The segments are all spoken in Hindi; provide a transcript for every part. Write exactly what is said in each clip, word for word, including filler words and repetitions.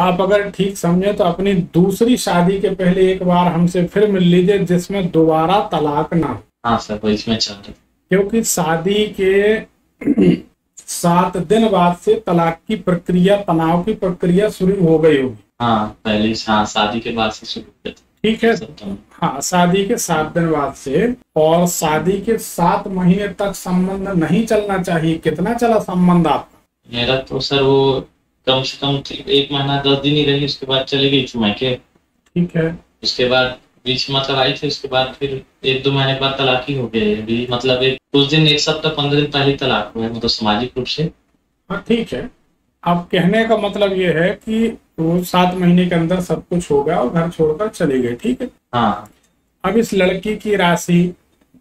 आप अगर ठीक समझे तो अपनी दूसरी शादी के पहले एक बार हमसे फिर मिल लीजिए, जिसमें दोबारा तलाक ना हो। हाँ सर, वो इसमें चाह रहे, क्योंकि शादी के सात दिन बाद से तलाक की प्रक्रिया, तनाव की प्रक्रिया शुरू हो गई होगी। हाँ, पहले हाँ, शादी के बाद से शुरू। ठीक है, हाँ, शादी के सात दिन बाद से, और शादी के सात महीने तक संबंध नहीं चलना चाहिए। कितना चला संबंध आपका? मेरा तो सर वो कम से कम एक महीना दस दिन ही रही, उसके बाद चली गई थी मायके। ठीक है, उसके बाद बीच मतलब आई थी, उसके बाद फिर एक दो महीने बाद तलाक ही हो गए। अभी मतलब एक कुछ दिन, एक सप्ताह पंद्रह दिन पहले तलाक हुआ है, मतलब सामाजिक रूप से। हाँ ठीक है, आप कहने का मतलब ये है कि वो सात महीने के अंदर सब कुछ हो गया और घर छोड़कर चले गए। ठीक है, हाँ। अब इस लड़की की राशि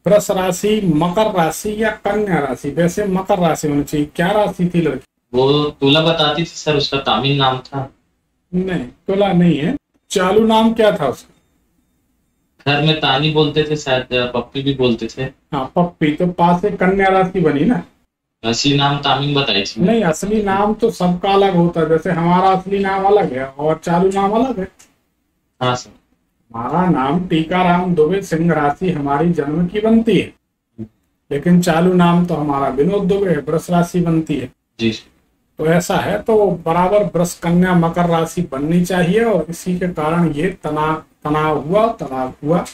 वृष राशि, मकर राशि या कन्या राशि? वैसे मकर राशि होनी चाहिए। क्या राशि थी लड़की? वो तुला बताती थी सर, उसका तामिल नाम था। नहीं, तुला नहीं है। चालू नाम क्या था उसका? घर में तानी बोलते थे, शायद पप्पी भी बोलते थे। हाँ पप्पी, तो पास से कन्या राशि बनी ना। असली नाम तामिल बताई थी? नहीं, असली नाम तो सबका अलग होता है। जैसे हमारा असली नाम अलग है और चालू नाम अलग है। हाँ सर, हमारा नाम टीकाराम दुबे, सिंह राशि हमारी जन्म की बनती है, लेकिन चालू नाम तो हमारा विनोद दुबे, वृष राशि बनती है जी। तो ऐसा है, तो बराबर वृष कन्या मकर राशि बननी चाहिए, और इसी के कारण ये तना तनाव हुआ, तनाव हुआ।